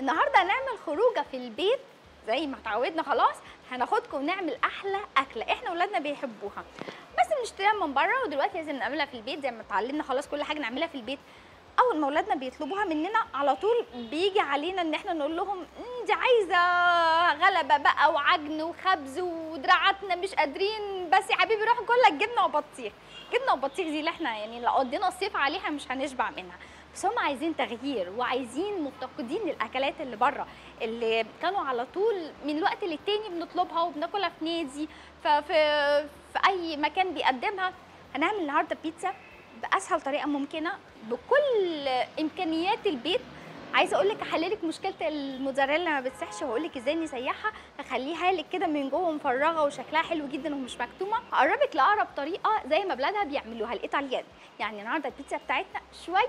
النهارده هنعمل خروجه في البيت زي ما اتعودنا، خلاص هناخدكم نعمل احلى اكله احنا ولادنا بيحبوها، بس بنشتريها من بره ودلوقتي لازم نعملها في البيت زي ما اتعلمنا خلاص كل حاجه نعملها في البيت. اول ما اولادنا بيطلبوها مننا على طول بيجي علينا ان احنا نقول لهم دي عايزه غلبه بقى وعجن وخبز ودراعاتنا مش قادرين، بس يا حبيبي روح كلك جبنه وبطيخ. جبنه وبطيخ دي اللي احنا يعني لو قضينا الصيف عليها مش هنشبع منها، بس هم عايزين تغيير وعايزين مفتقدين للاكلات اللي بره اللي كانوا على طول من الوقت للتاني بنطلبها وبناكلها في نادي في اي مكان بيقدمها. هنعمل النهارده بيتزا باسهل طريقه ممكنه بكل امكانيات البيت. عايزه اقول لك هحللك مشكله الموتزاريلا ما بتسحش وهقول لك ازاي نسيحها، هخليها لك كده من جوه مفرغه وشكلها حلو جدا ومش مكتومه. هقربك لاقرب طريقه زي ما بلادها بيعملوها الايطاليان، يعني النهارده البيتزا بتاعتنا شويه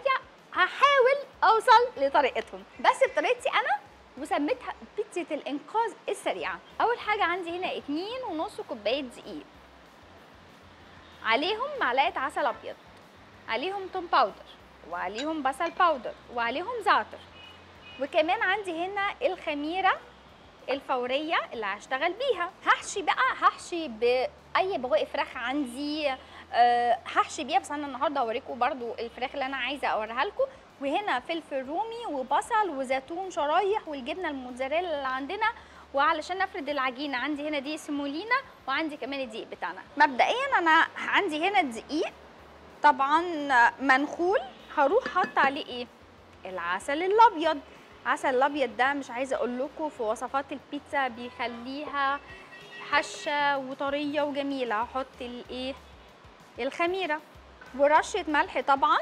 هحاول اوصل لطريقتهم بس بطريقتي انا، وسميتها بيتزا الانقاذ السريعه. اول حاجه عندي هنا 2.5 كوبايه دقيق، عليهم معلقه عسل ابيض، عليهم توم باودر، وعليهم بصل باودر، وعليهم زعتر، وكمان عندي هنا الخميره الفوريه اللي هشتغل بيها. هحشي بقى، هحشي باي بواقي فراخ عندي هحشي بيها، بس انا النهارده هوريكم برضو الفراخ اللي انا عايزه اوريها لكم. وهنا فلفل رومي وبصل وزيتون شرايح والجبنه الموتزاريلا اللي عندنا. وعلشان افرد العجينه عندي هنا دي سيمولينا، وعندي كمان الدقيق بتاعنا. مبدئيا انا عندي هنا الدقيق طبعا منخول، هروح حط عليه ايه؟ العسل الابيض. العسل الابيض ده مش عايزه اقول لكم في وصفات البيتزا بيخليها حشه وطريه وجميله. هحط الايه؟ الخميره ورشه ملح طبعا.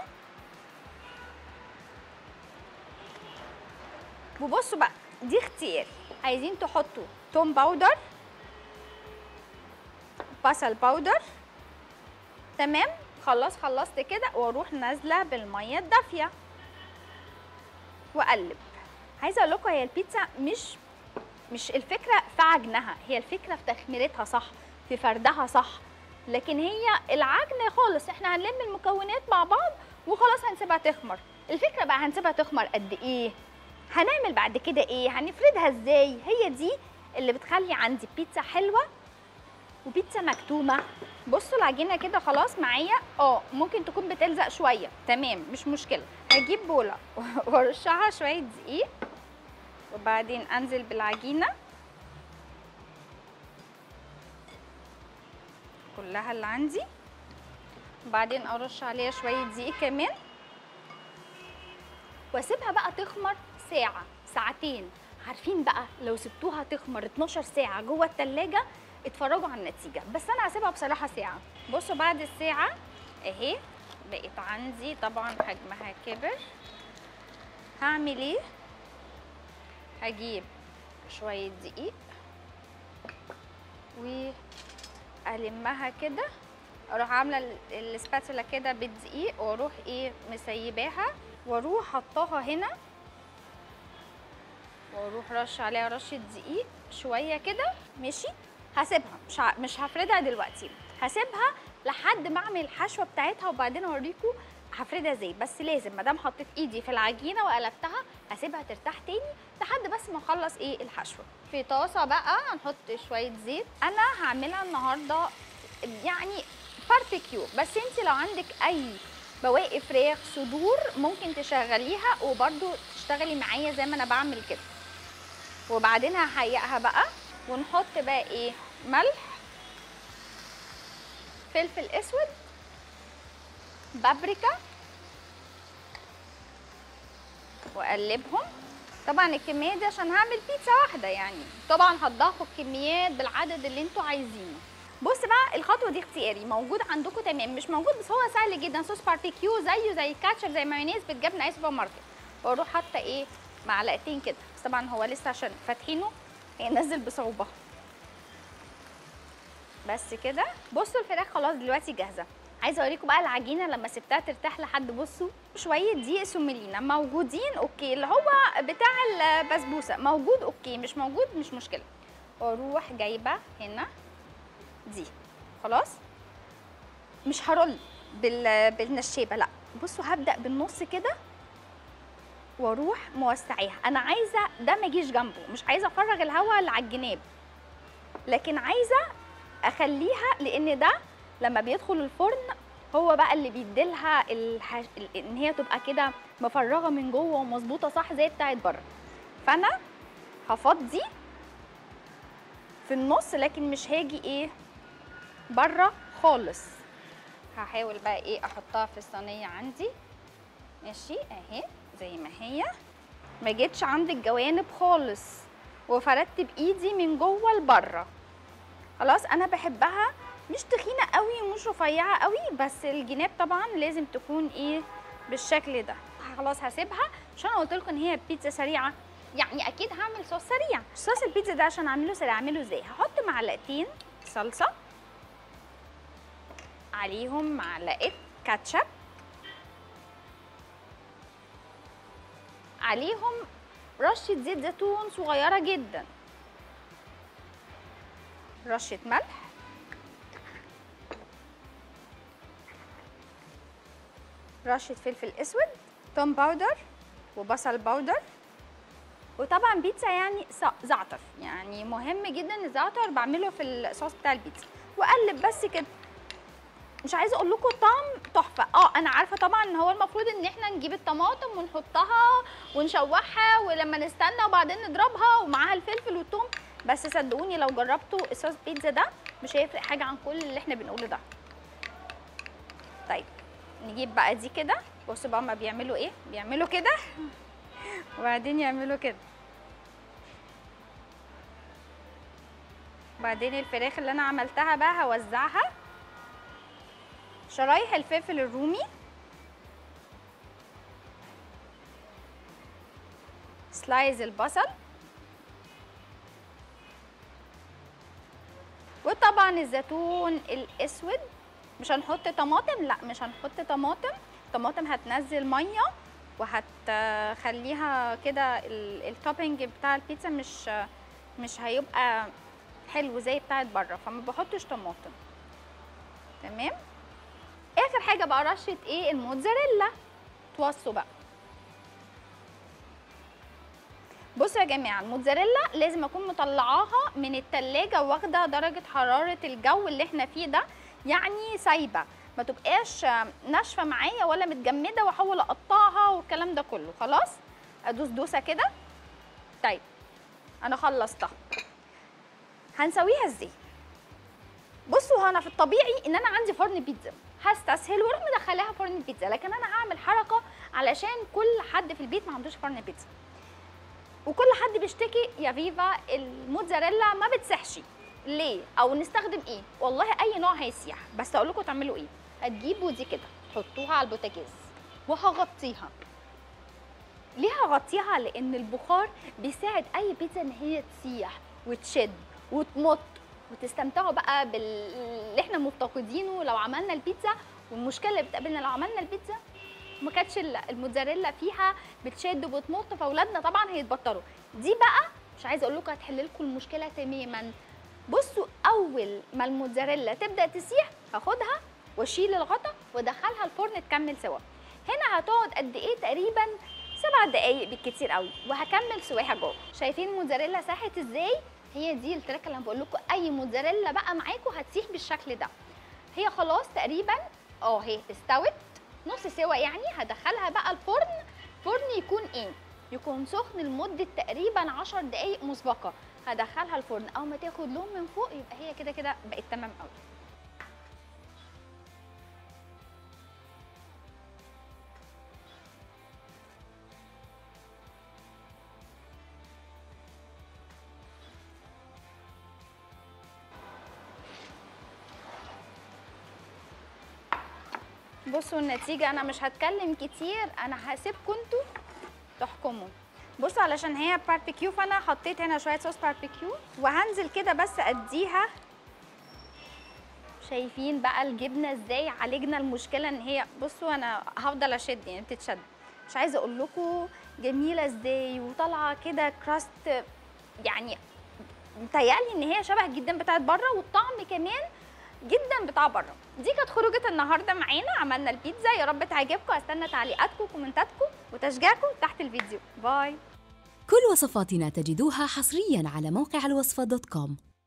وبصوا بقى دي اختيار، عايزين تحطوا توم باودر، بصل باودر. تمام خلاص، خلصت كده واروح نازله بالميه الدافيه واقلب. عايزه اقول لكم هي البيتزا مش الفكره في عجنها، هي الفكره في تخميرتها صح، في فردها صح، لكن هي العجن خالص احنا هنلم المكونات مع بعض وخلاص هنسيبها تخمر. الفكره بقى هنسيبها تخمر قد ايه؟ هنعمل بعد كده ايه؟ هنفردها ازاي؟ هي دي اللي بتخلي عندي بيتزا حلوه وبيتزا مكتومه. بصوا العجينه كده خلاص معايا، ممكن تكون بتلزق شويه، تمام مش مشكله. هجيب بوله وارشها شويه دقيق وبعدين انزل بالعجينه كلها اللي عندي، وبعدين ارش عليها شويه دقيق كمان واسيبها بقى تخمر ساعه ساعتين. عارفين بقى لو سبتوها تخمر 12 ساعه جوه التلاجة اتفرجوا على النتيجه، بس انا هسيبها بصراحه ساعه. بصوا بعد الساعه اهي بقت عندي، طبعا حجمها كبر. هعمل ايه؟ هجيب شويه دقيق والمها كده، اروح عامله الاسباتولا كده بالدقيق واروح ايه مسيباها واروح حطاها هنا واروح رش عليها رشه دقيق شويه كده. ماشي هسيبها، مش هفردها دلوقتي، هسيبها لحد ما اعمل الحشوه بتاعتها وبعدين اوريكم هفردها ازاي. بس لازم مادام حطيت ايدي في العجينه وقلبتها هسيبها ترتاح تاني لحد بس ما اخلص ايه الحشوه. في طاسه بقى هنحط شويه زيت، انا هعملها النهارده يعني باربكيو، بس انت لو عندك اي بواقي فراخ صدور ممكن تشغليها وبرده تشتغلي معايا زي ما انا بعمل كده. وبعدين هحيقها بقى ونحط بقى ايه؟ ملح، فلفل اسود، بابريكا، واقلبهم. طبعا الكميه دي عشان هعمل بيتزا واحده يعني، طبعا هتضافوا الكميات بالعدد اللي انتوا عايزينه. بص بقى الخطوه دي اختياري، موجود عندكم تمام، مش موجود بس هو سهل جدا. صوص باربيكيو زيه زي الكاتشب زي مايونيز بتجاب من اي سوبر ماركت. واروح حاطه ايه؟ معلقتين كده، بس طبعا هو لسه عشان فاتحينه هينزل بصعوبه. بس كده بصوا الفراخ خلاص دلوقتي جاهزه. عايزه اوريكم بقى العجينه لما سبتها ترتاح لحد، بصوا شويه دقيق سيمولينا موجودين اوكي، اللي هو بتاع البسبوسه موجود اوكي، مش موجود مش مشكله. واروح جايبه هنا دي خلاص، مش هرول بالنشابه لا، بصوا هبدا بالنص كده واروح موسعيها. انا عايزه ده ما يجيش جنبه، مش عايزه افرغ الهواء اللي على الجناب، لكن عايزه اخليها، لان ده لما بيدخل الفرن هو بقى اللي بيديلها ان هي تبقى كده مفرغه من جوه ومظبوطه صح زي بتاعت بره. فانا هفضي في النص، لكن مش هاجي ايه بره خالص. هحاول بقى ايه احطها في الصينيه عندي، ماشي اهي زي ما هي، ما جيتش عند الجوانب خالص، وفردت بايدي من جوه لبره. خلاص انا بحبها مش تخينه قوي ومش رفيعه قوي، بس الجناب طبعا لازم تكون ايه بالشكل ده. خلاص هسيبها، مش انا قلت لكم ان هي بيتزا سريعه، يعني اكيد هعمل صوص سريع. صوص البيتزا ده عشان اعمله سريع اعمله ازاي؟ هحط معلقتين صلصه، عليهم معلقه كاتشب، عليهم رشه زيت زيتون صغيره جدا، رشه ملح، رشه فلفل اسود، توم باودر وبصل باودر، وطبعا بيتزا يعني زعتر، يعني مهم جدا الزعتر، بعمله في الصوص بتاع البيتزا. واقلب بس كده، مش عايزه اقول لكم طعم تحفه. انا عارفه طبعا ان هو المفروض ان احنا نجيب الطماطم ونحطها ونشوحها ولما نستنى وبعدين نضربها ومعاها الفلفل والثوم، بس صدقوني لو جربتوا الصوص بيتزا ده مش هيفرق حاجه عن كل اللي احنا بنقوله ده. طيب نجيب بقى دي كده، بصوا بقى هما بيعملوا ايه، بيعملوا كده وبعدين يعملوا كده. وبعدين الفراخ اللي انا عملتها بقى هوزعها، شرايح الفلفل الرومي، سلايز البصل، وطبعا الزيتون الاسود. مش هنحط طماطم، لا مش هنحط طماطم، الطماطم هتنزل ميه وهتخليها كده التوبنج بتاع البيتزا مش هيبقى حلو زي بتاعت بره، فما بحطش طماطم. تمام. اخر حاجه بقى رشه ايه الموتزاريلا. توصوا بقى. بصوا يا جماعه الموتزاريلا لازم اكون مطلعاها من التلاجة واخده درجه حراره الجو اللي احنا فيه ده، يعني سايبه، ما تبقاش ناشفه معايا ولا متجمده واحاول اقطعها والكلام ده كله. خلاص ادوس دوسه كده. طيب انا خلصتها. هنسويها ازاي؟ بصوا انا في الطبيعي ان انا عندي فرن بيتزا، هستسهل واروح مدخلاها فرن بيتزا، لكن انا هعمل حركه علشان كل حد في البيت ما عندوش فرن بيتزا، وكل حد بيشتكي يا فيفا الموتزاريلا ما بتسحش ليه، او نستخدم ايه؟ والله اي نوع هيسيح، بس اقول لكم تعملوا ايه. هتجيبوا دي كده تحطوها على البوتاجاز وهغطيها. ليه هغطيها؟ لان البخار بيساعد اي بيتزا ان هي تسيح وتشد وتمط، وتستمتعوا بقى باللي احنا مفتقدينه لو عملنا البيتزا. والمشكله اللي بتقابلنا لو عملنا البيتزا ما كانتش الموتزاريلا فيها بتشد وبتمط، فاولادنا طبعا هيتبطروا. دي بقى مش عايزه اقول لكم هتحل لكم المشكله تماما. بصوا اول ما الموتزاريلا تبدا تسيح هاخدها واشيل الغطا وادخلها الفرن تكمل سوا. هنا هتقعد قد ايه؟ تقريبا 7 دقائق بالكتير قوي، وهكمل سواها جوه. شايفين الموتزاريلا ساحت ازاي؟ هي دي التركه اللي انا بقول لكم، اي موتزاريلا بقى معاكم هتسيح بالشكل ده. هي خلاص تقريبا هي استوت نص سوا، يعني هدخلها بقى الفرن. فرن يكون ايه؟ يكون سخن لمده تقريبا 10 دقائق مسبقه. هدخلها الفرن، اول ما تاخد لون من فوق يبقى هي كده كده بقت تمام قوي. بصوا النتيجه، انا مش هتكلم كتير، انا هسيبكم انتوا تحكموا. بصوا علشان هي باربكيو فانا حطيت هنا شويه صوص باربكيو، وهنزل كده بس اديها. شايفين بقى الجبنه ازاي عالجنا المشكله ان هي، بصوا انا هفضل اشد يعني بتتشد، مش عايزه اقول لكم جميله ازاي وطالعه كده كراست، يعني متهيألي ان هي شبه جدا بتاعت بره، والطعم كمان جدا بتاع بره. دي كانت خروجه النهارده معانا، عملنا البيتزا، يا رب تعجبكم. هستنى تعليقاتكم وكومنتاتكم وتشجيعكم تحت الفيديو. باي. كل وصفاتنا تجدوها حصريا على موقع الوصفة.com.